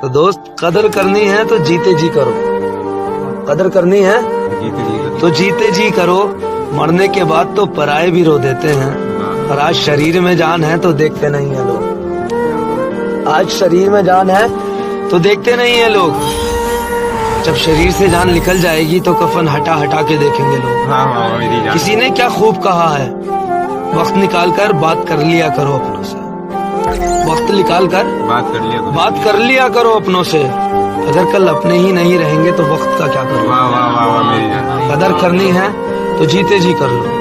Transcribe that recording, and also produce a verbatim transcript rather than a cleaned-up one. तो दोस्त कदर करनी है तो जीते जी करो, कदर करनी है जीते जी तो जीते जी करो। मरने के बाद तो पराये भी रो देते हैं, और आज शरीर में जान है तो देखते नहीं है लोग। आज शरीर में जान है तो देखते नहीं है लोग। जब शरीर से जान निकल जाएगी तो कफन हटा हटा के देखेंगे लोग। हाँ, हाँ, किसी ने क्या खूब कहा है, वक्त निकाल कर बात कर लिया करो अपनों से, वक्त निकाल कर बात कर लिया बात कर लिया करो अपनों से। अगर कल अपने ही नहीं रहेंगे तो वक्त का क्या करो। वाह वाह वाह, मेरी जान। कदर करनी है तो जीते जी कर लो।